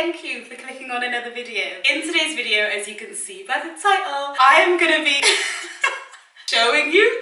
Thank you for clicking on another video. In today's video, as you can see by the title, I am gonna be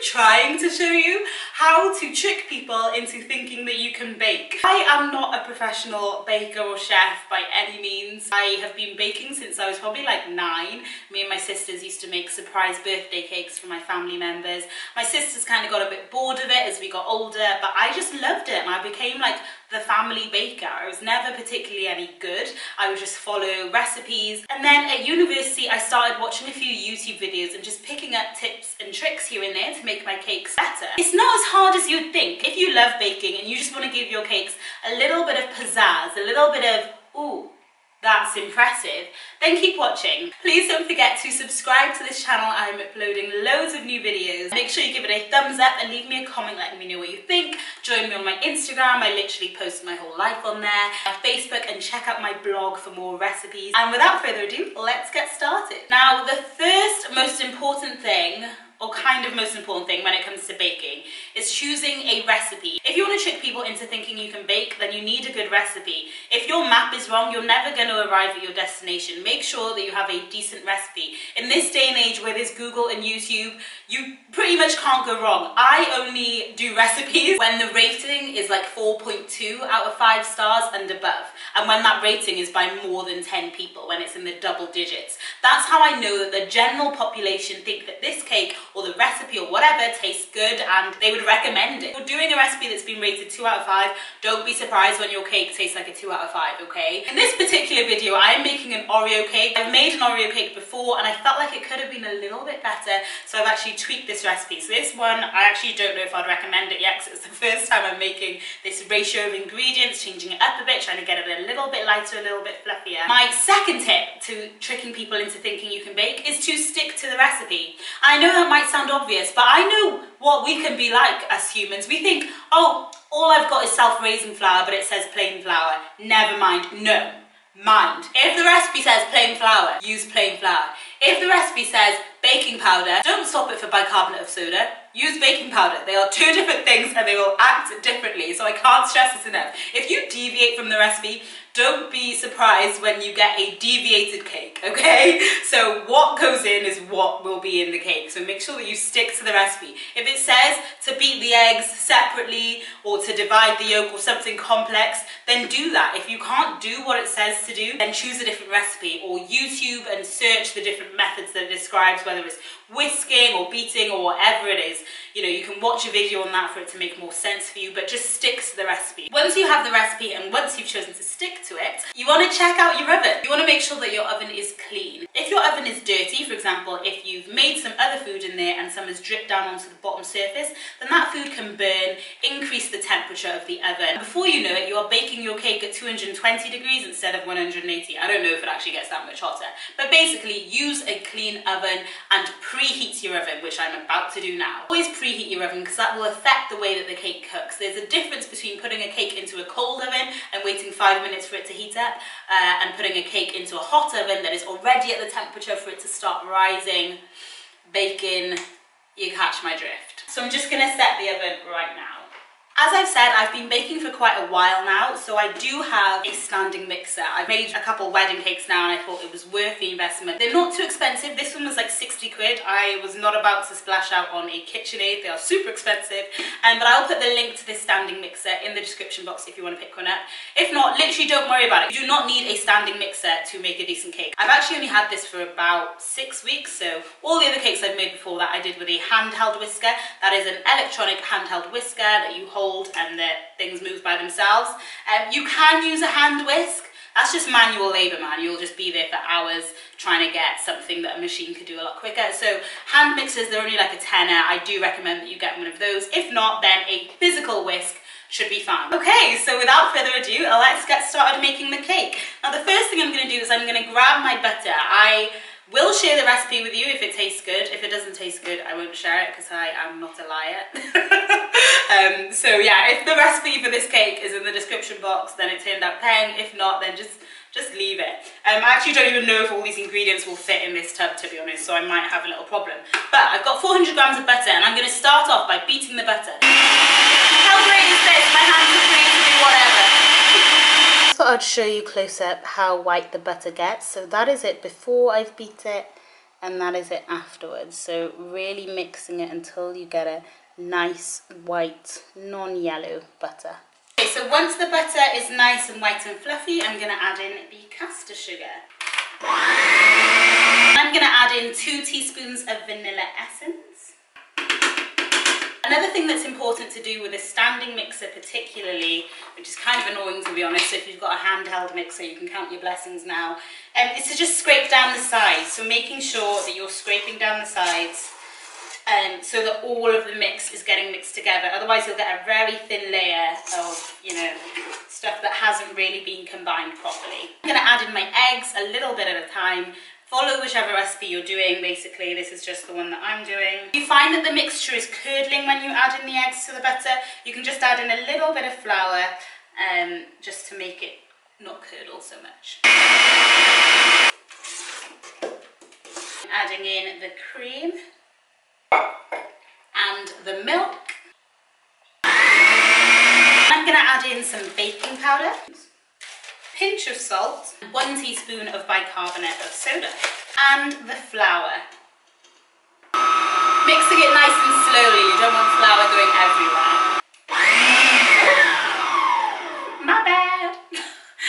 trying to show you how to trick people into thinking that you can bake. I am not a professional baker or chef by any means. I have been baking since I was probably like 9. Me and my sisters used to make surprise birthday cakes for my family members. My sisters kind of got a bit bored of it as we got older, but I just loved it and I became like the family baker. I was never particularly any good. I would just follow recipes. And then at university, I started watching a few YouTube videos and just picking up tips and tricks here and there to make my cakes better. It's not as hard as you'd think. If you love baking and you just want to give your cakes a little bit of pizzazz, a little bit of, ooh, that's impressive, then keep watching. Please don't forget to subscribe to this channel. I'm uploading loads of new videos. Make sure you give it a thumbs up and leave me a comment letting me know what you think. Join me on my Instagram. I literally post my whole life on there. My Facebook, and check out my blog for more recipes. And without further ado, let's get started. Now, the first most important thing, or kind of most important thing when it comes to baking, is choosing a recipe. If you want to trick people into thinking you can bake, then you need a good recipe. If your map is wrong, you're never going to arrive at your destination. Make sure that you have a decent recipe. In this day and age where there's Google and YouTube, you pretty much can't go wrong. I only do recipes when the rating is like 4.2 out of 5 stars and above, and when that rating is by more than 10 people, when it's in the double digits. That's how I know that the general population think that this cake or the recipe or whatever tastes good and they would recommend it. If you're doing a recipe that's been rated 2 out of 5, don't be surprised when your cake tastes like a 2 out of 5, okay? In this particular video, I am making an Oreo cake. I've made an Oreo cake before and I felt like it could have been a little bit better, so I've actually tweaked this recipe. So this one, I actually don't know if I'd recommend it yet because it's the first time I'm making this ratio of ingredients, changing it up a bit, trying to get it a little bit lighter, a little bit fluffier. My second tip to tricking people into thinking you can bake is to stick to the recipe. I know that might sound obvious, but I know what we can be like as humans. We think, oh, all I've got is self-raising flour, but it says plain flour. Never mind. No. Mind. If the recipe says plain flour, use plain flour. If the recipe says baking powder, don't swap it for bicarbonate of soda. Use baking powder. They are two different things and they will act differently, so I can't stress this enough. If you deviate from the recipe, don't be surprised when you get a deviated cake, okay? So what goes in is what will be in the cake, so make sure that you stick to the recipe. If it says to beat the eggs separately or to divide the yolk or something complex, then do that. If you can't do what it says to do, then choose a different recipe, or YouTube and search the different methods that it describes, whether it's whisking or beating or whatever it is. You know, you can watch a video on that for it to make more sense for you, but just stick to the recipe. Once you have the recipe and once you've chosen to stick to it, you want to check out your oven. You want to make sure that your oven is clean. If your oven is dirty, for example, if you've made some other food in there and some has dripped down onto the bottom surface, then that food can burn, increase the temperature of the oven. Before you know it, you are baking your cake at 220 degrees instead of 180. I don't know if it actually gets that much hotter, but basically use a clean oven and preheat your oven, which I'm about to do now. Always preheat your oven because that will affect the way that the cake cooks. There's a difference between putting a cake into a cold oven and waiting 5 minutes for it to heat up and putting a cake into a hot oven that is already at the temperature for it to start rising, baking. You catch my drift. So I'm just gonna set the oven right now. As I've said, I've been baking for quite a while now, so I do have a standing mixer. I've made a couple wedding cakes now and I thought it was worth the investment. They're not too expensive. This one was like 60 quid. I was not about to splash out on a KitchenAid. They are super expensive. But I'll put the link to this standing mixer in the description box if you want to pick one up. If not, literally don't worry about it. You do not need a standing mixer to make a decent cake. I've actually only had this for about 6 weeks, so all the other cakes I've made before that I did with a handheld whisker. That is an electronic handheld whisker that you hold and that things move by themselves. You can use a hand whisk. That's just manual labour, man. You'll just be there for hours trying to get something that a machine could do a lot quicker. So hand mixers, they're only like a tenner. I do recommend that you get one of those. If not, then a physical whisk should be fine. Okay, so without further ado, let's get started making the cake. Now, the first thing I'm going to do is I'm going to grab my butter. I will share the recipe with you if it tastes good. If it doesn't taste good, I won't share it because I am not a liar. So yeah, if the recipe for this cake is in the description box, then it turned out peng. If not, then just leave it. I actually don't even know if all these ingredients will fit in this tub, to be honest, so I might have a little problem. But I've got 400 grams of butter and I'm going to start off by beating the butter. How great is this? My hands are free to do whatever. So thought I'd show you close up how white the butter gets. So that is it before I've beat it, and that is it afterwards. So really mixing it until you get a nice white, non-yellow butter. Okay, so once the butter is nice and white and fluffy, I'm going to add in the caster sugar. I'm going to add in 2 teaspoons of vanilla essence. Another thing that's important to do with a standing mixer particularly, which is kind of annoying to be honest, so if you've got a handheld mixer you can count your blessings now, is to just scrape down the sides. So making sure that you're scraping down the sides so that all of the mix is getting mixed together. Otherwise you'll get a very thin layer of, you know, stuff that hasn't really been combined properly. I'm going to add in my eggs a little bit at a time. Follow whichever recipe you're doing, basically. This is just the one that I'm doing. If you find that the mixture is curdling when you add in the eggs to the butter, you can just add in a little bit of flour just to make it not curdle so much. I'm adding in the cream and the milk. I'm going to add in some baking powder. Pinch of salt, 1 teaspoon of bicarbonate of soda, and the flour. Mixing it nice and slowly, you don't want flour going everywhere. My bad!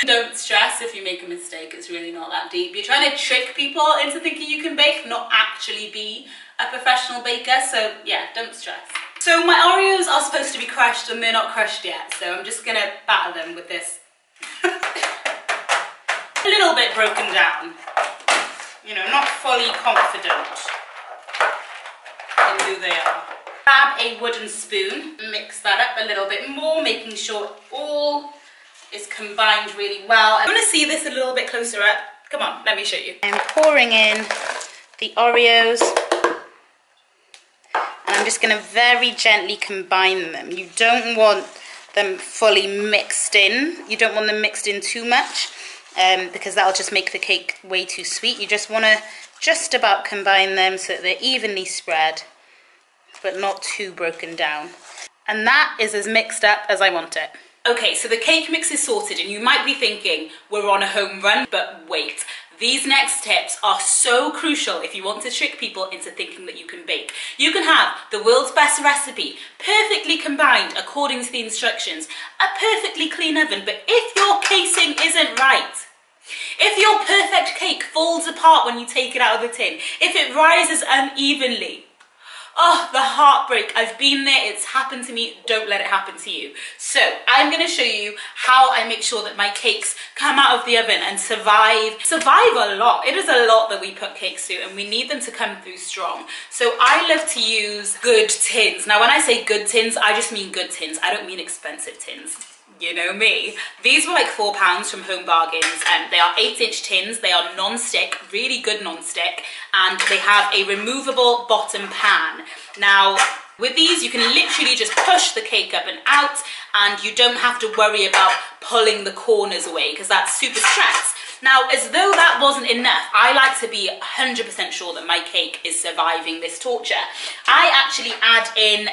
Don't stress if you make a mistake, it's really not that deep. You're trying to trick people into thinking you can bake, not actually be a professional baker, so yeah, don't stress. So my Oreos are supposed to be crushed and they're not crushed yet, so I'm just gonna batter them with this. A little bit broken down, you know, not fully confident in who they are. Grab a wooden spoon, mix that up a little bit more, making sure all is combined really well. I'm going to see this a little bit closer up. Come on, let me show you. I'm pouring in the Oreos and I'm just going to very gently combine them. You don't want them fully mixed in, you don't want them mixed in too much. Because that'll just make the cake way too sweet. You just want to just about combine them so that they're evenly spread, but not too broken down. And that is as mixed up as I want it. Okay, so the cake mix is sorted, and you might be thinking, we're on a home run, but wait. These next tips are so crucial if you want to trick people into thinking that you can bake. You can have the world's best recipe, perfectly combined according to the instructions, a perfectly clean oven, but if your casing isn't right, if your perfect cake falls apart when you take it out of the tin, if it rises unevenly, oh, the heartbreak. I've been there, it's happened to me. Don't let it happen to you. So I'm going to show you how I make sure that my cakes come out of the oven and survive a lot. It is a lot that we put cakes through and we need them to come through strong. So I love to use good tins. Now when I say good tins, I just mean good tins. I don't mean expensive tins. You know me. These were like £4 from Home Bargains, and they are 8-inch tins. They are non-stick, really good non-stick, and they have a removable bottom pan. Now, with these, you can literally just push the cake up and out, and you don't have to worry about pulling the corners away because that's super stressed. Now, as though that wasn't enough, I like to be 100% sure that my cake is surviving this torture. I actually add in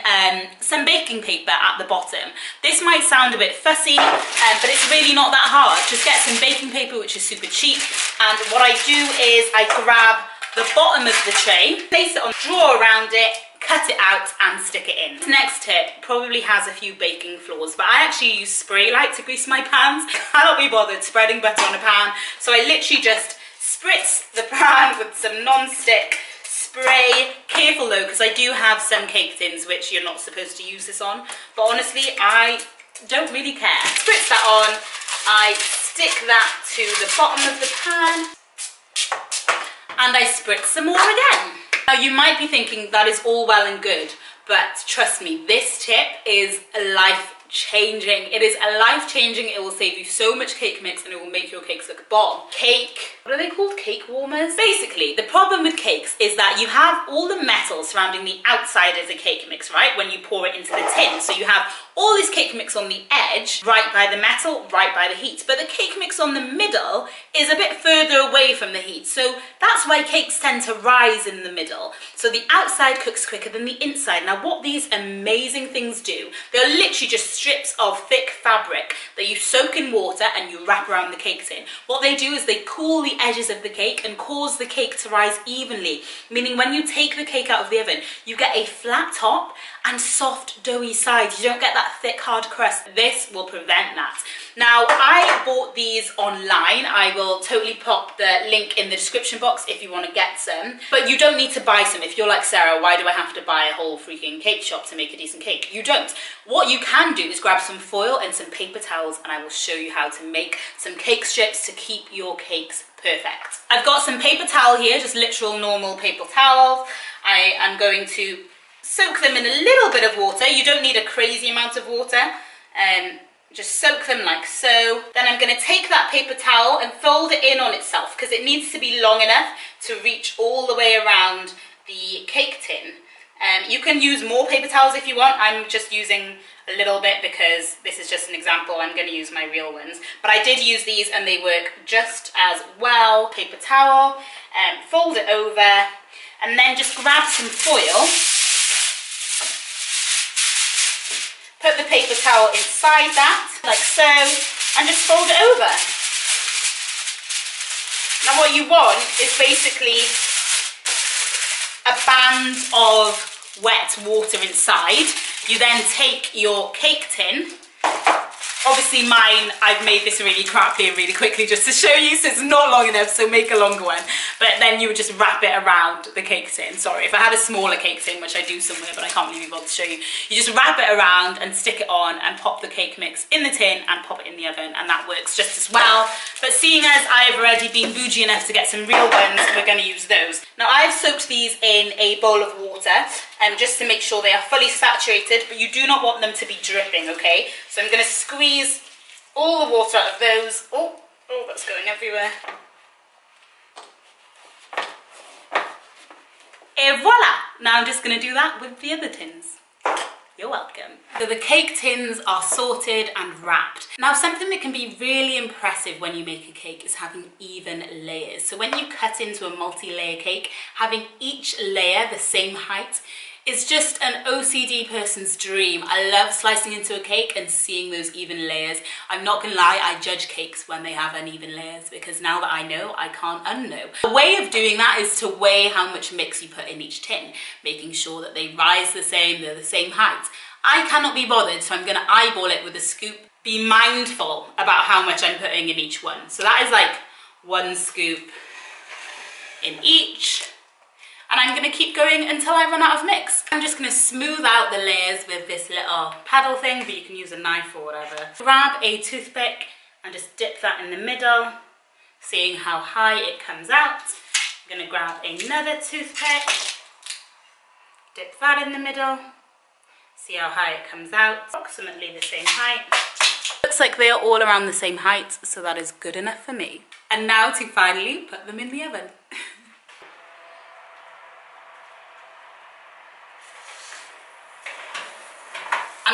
some baking paper at the bottom. This might sound a bit fussy, but it's really not that hard. Just get some baking paper, which is super cheap. And what I do is I grab the bottom of the tray, place it on, draw around it, cut it out and stick it in. Next tip probably has a few baking flaws, but I actually use spray light to grease my pans. I cannot be bothered spreading butter on a pan, so I literally just spritz the pan with some non-stick spray. Careful though, because I do have some cake tins which you're not supposed to use this on, but honestly, I don't really care. Spritz that on, I stick that to the bottom of the pan, and I spritz some more again. Now you might be thinking that is all well and good, but trust me, this tip is life-changing. It is life-changing, it will save you so much cake mix and it will make your cakes look bomb. What are they called? Cake warmers? Basically, the problem with cakes is that you have all the metal surrounding the outside of the cake mix, right, when you pour it into the tin. So you have all this cake mix on the edge, right by the metal, right by the heat, but the cake mix on the middle is a bit further away from the heat, so that's why cakes tend to rise in the middle. So the outside cooks quicker than the inside. Now what these amazing things do, they'll literally just strips of thick fabric that you soak in water and you wrap around the cakes in. What they do is they cool the edges of the cake and cause the cake to rise evenly, meaning when you take the cake out of the oven, you get a flat top and soft doughy sides. You don't get that thick hard crust. This will prevent that. Now, I bought these online. I will totally pop the link in the description box if you want to get some, but you don't need to buy some. If you're like, Sarah, why do I have to buy a whole freaking cake shop to make a decent cake? You don't. What you can do is grab some foil and some paper towels, and I will show you how to make some cake strips to keep your cakes perfect. I've got some paper towel here, just literal normal paper towels. I am going to soak them in a little bit of water. You don't need a crazy amount of water. Just soak them like so. Then I'm gonna take that paper towel and fold it in on itself, because it needs to be long enough to reach all the way around the cake tin. You can use more paper towels if you want. I'm just using a little bit because this is just an example. I'm going to use my real ones, but I did use these and they work just as well. Paper towel, fold it over, and then just grab some foil. Put the paper towel inside that, like so, and just fold it over. Now what you want is basically a band of wet water inside. You then take your cake tin. Obviously mine, I've made this really crappy and really quickly just to show you, so it's not long enough, so make a longer one. But then you would just wrap it around the cake tin. Sorry, if I had a smaller cake tin, which I do somewhere, but I can't really be bothered to show you. You just wrap it around and stick it on and pop the cake mix in the tin and pop it in the oven, and that works just as well. But seeing as I've already been bougie enough to get some real ones, we're gonna use those. Now I've soaked these in a bowl of water, just to make sure they are fully saturated, but you do not want them to be dripping, okay? So I'm gonna squeeze all the water out of those. Oh, that's going everywhere. Et voila! Now I'm just gonna do that with the other tins. You're welcome. So the cake tins are sorted and wrapped. Now something that can be really impressive when you make a cake is having even layers. So when you cut into a multi-layer cake, having each layer the same height, it's just an OCD person's dream. I love slicing into a cake and seeing those even layers. I'm not gonna lie, I judge cakes when they have uneven layers, because now that I know, I can't unknow. A way of doing that is to weigh how much mix you put in each tin, making sure that they rise the same, they're the same height. I cannot be bothered, so I'm gonna eyeball it with a scoop. Be mindful about how much I'm putting in each one. So that is like one scoop in each. And I'm gonna keep going until I run out of mix. I'm just gonna smooth out the layers with this little paddle thing, but you can use a knife or whatever. Grab a toothpick and just dip that in the middle, seeing how high it comes out. I'm gonna grab another toothpick, dip that in the middle, see how high it comes out, approximately the same height. Looks like they are all around the same height, so that is good enough for me. And now to finally put them in the oven.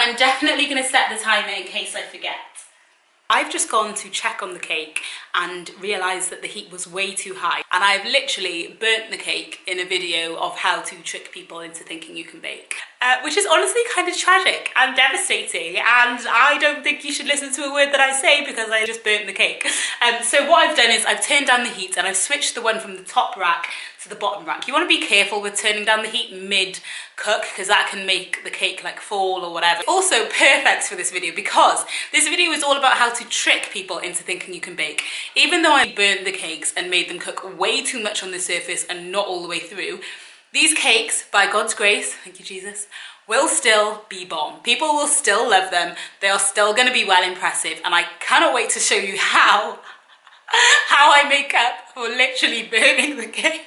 I'm definitely going to set the timer in case I forget. I've just gone to check on the cake and realised that the heat was way too high, and I've literally burnt the cake in a video of how to trick people into thinking you can bake, which is honestly kind of tragic and devastating, and I don't think you should listen to a word that I say because I just burnt the cake. So what I've done is I've turned down the heat and I've switched the one from the top rack to the bottom rack. You want to be careful with turning down the heat mid-cook, because that can make the cake like fall or whatever. Also perfect for this video, because this video is all about how to trick people into thinking you can bake. Even though I burnt the cakes and made them cook way too much on the surface and not all the way through, these cakes, by God's grace, thank you Jesus, will still be bomb. People will still love them. They are still going to be well impressive, and I cannot wait to show you how I make up for literally burning the cake.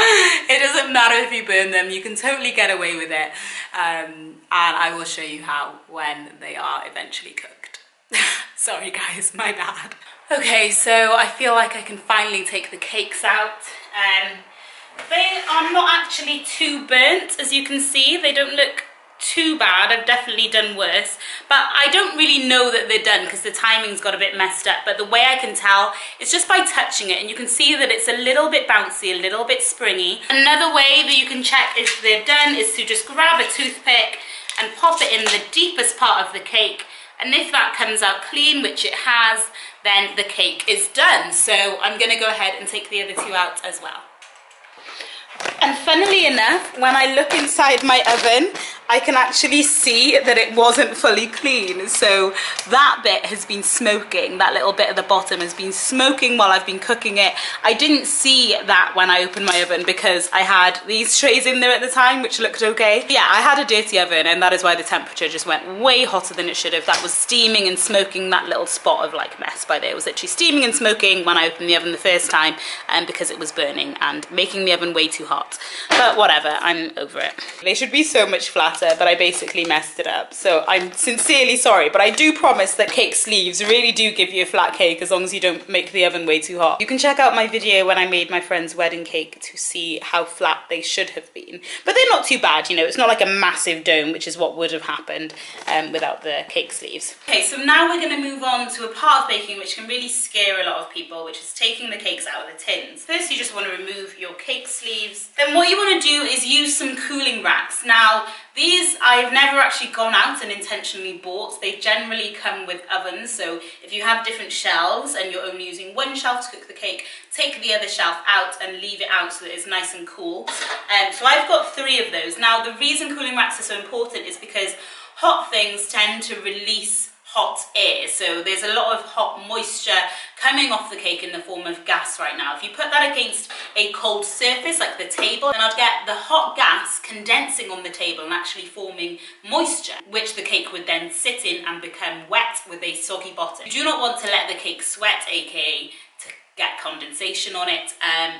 It doesn't matter if you burn them, you can totally get away with it, and I will show you how when they are eventually cooked. Sorry guys, my bad. Okay, so I feel like I can finally take the cakes out. They are not actually too burnt, as you can see. They don't look too bad. I've definitely done worse, but I don't really know that they're done because the timing's got a bit messed up. But the way I can tell is just by touching it, and you can see that it's a little bit bouncy, a little bit springy. Another way that you can check if they're done is to just grab a toothpick and pop it in the deepest part of the cake. And if that comes out clean, which it has, then the cake is done. So I'm going to go ahead and take the other two out as well. And funnily enough, when I look inside my oven, I can actually see that it wasn't fully clean. So that bit has been smoking, that little bit at the bottom has been smoking while I've been cooking it. I didn't see that when I opened my oven because I had these trays in there at the time, which looked okay. Yeah, I had a dirty oven and that is why the temperature just went way hotter than it should have. That was steaming and smoking, that little spot of like mess by there. It was literally steaming and smoking when I opened the oven the first time, and because it was burning and making the oven way too hot. But whatever, I'm over it. They should be so much flatter, but I basically messed it up, so I'm sincerely sorry. But I do promise that cake sleeves really do give you a flat cake as long as you don't make the oven way too hot. You can check out my video when I made my friend's wedding cake to see how flat they should have been, but they're not too bad, you know. It's not like a massive dome, which is what would have happened without the cake sleeves. Okay, so now we're going to move on to a part of baking which can really scare a lot of people, which is taking the cakes out of the tins. First, you just want to remove your cake sleeves. Then what you want to do is use some cooling racks. Now, these I've never actually gone out and intentionally bought. They generally come with ovens, so if you have different shelves and you're only using one shelf to cook the cake, take the other shelf out and leave it out so that it's nice and cool. So I've got 3 of those. Now, the reason cooling racks are so important is because hot things tend to release hot air, so there's a lot of hot moisture coming off the cake in the form of gas right now. If you put that against a cold surface like the table, then I'd get the hot gas condensing on the table and actually forming moisture, which the cake would then sit in and become wet with a soggy bottom. You do not want to let the cake sweat, aka to get condensation on it,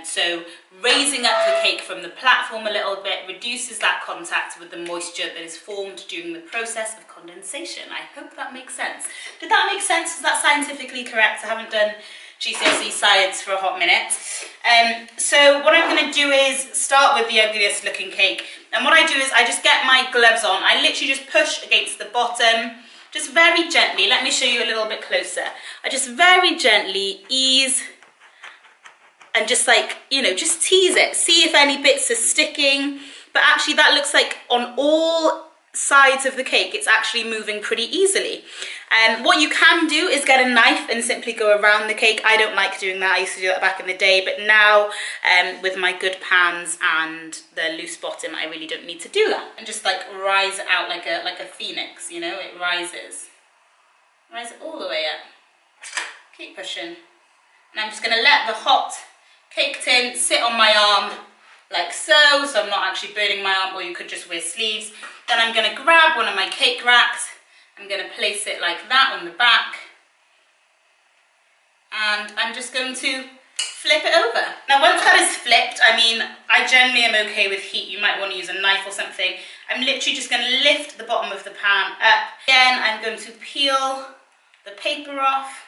so raising up the cake from the platform a little bit reduces that contact with the moisture that is formed during the process of condensation. I hope that makes sense. Did that make sense? Is that scientifically correct? I haven't done GCSE science for a hot minute. So what I'm going to do is start with the ugliest looking cake. And what I do is I just get my gloves on. I literally just push against the bottom, just very gently. Let me show you a little bit closer. I just very gently ease and just like, you know, just tease it. See if any bits are sticking. But actually that looks like on all sides of the cake, it's actually moving pretty easily. What you can do is get a knife and simply go around the cake. I don't like doing that. I used to do that back in the day, but now with my good pans and the loose bottom, I really don't need to do that. And just like rise it out like a phoenix, you know, it rises. Rise it all the way up. Keep pushing. And I'm just gonna let the hot cake tin sit on my arm like so, so I'm not actually burning my arm, or you could just wear sleeves. Then I'm going to grab one of my cake racks, I'm going to place it like that on the back, and I'm just going to flip it over. Now once that is flipped, I mean, I generally am okay with heat, you might want to use a knife or something. I'm literally just going to lift the bottom of the pan up. Again, I'm going to peel the paper off.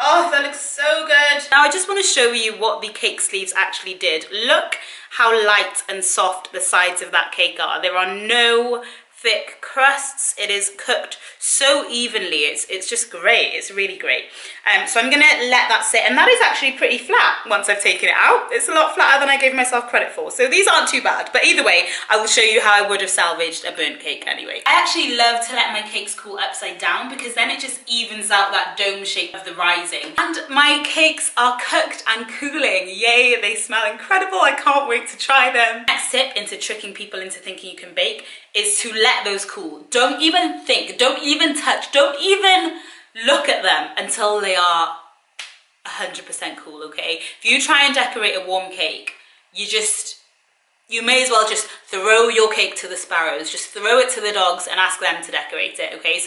Oh, that looks so good. Now I just want to show you what the cake sleeves actually did. Look how light and soft the sides of that cake are. There are no thick crusts. It is cooked so evenly. It's just great. It's really great. So I'm going to let that sit. And that is actually pretty flat once I've taken it out. It's a lot flatter than I gave myself credit for. So these aren't too bad. But either way, I will show you how I would have salvaged a burnt cake anyway. I actually love to let my cakes cool upside down because then it just evens out that dome shape of the rising. And my cakes are cooked and cooling. Yay, they smell incredible. I can't wait to try them. Next tip into tricking people into thinking you can bake is to let those cool. Don't even think, don't even touch, don't even look at them until they are 100% cool, okay? If you try and decorate a warm cake, you may as well just throw your cake to the sparrows, just throw it to the dogs and ask them to decorate it, okay?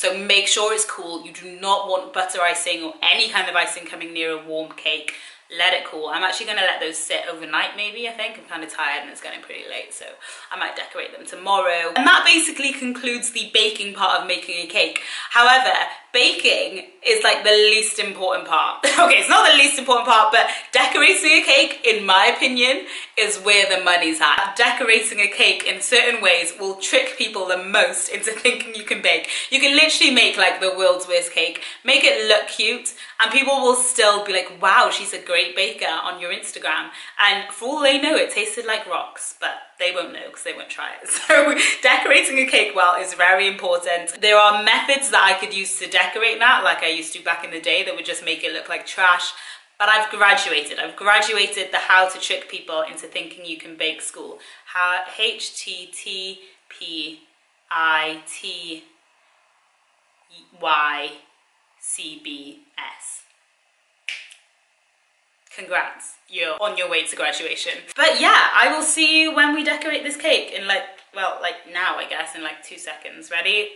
So make sure it's cool. You do not want butter icing or any kind of icing coming near a warm cake. Let it cool. I'm actually going to let those sit overnight maybe, I think. I'm kind of tired and it's getting pretty late, so I might decorate them tomorrow. And that basically concludes the baking part of making a cake. However, baking is like the least important part. Okay, it's not the least important part, but decorating a cake, in my opinion, is where the money's at. Decorating a cake in certain ways will trick people the most into thinking you can bake. You can literally make like the world's worst cake, make it look cute, And people will still be like, wow, she's a great baker on your Instagram. And for all they know, it tasted like rocks, but they won't know because they won't try it. So decorating a cake well is very important. There are methods that I could use to decorate that, like I used to back in the day, that would just make it look like trash. But I've graduated the how to trick people into thinking you can bake school. HTTPITYCBS. Congrats, you're on your way to graduation. But yeah, I will see you when we decorate this cake in like, well, like now I guess, in like 2 seconds. Ready?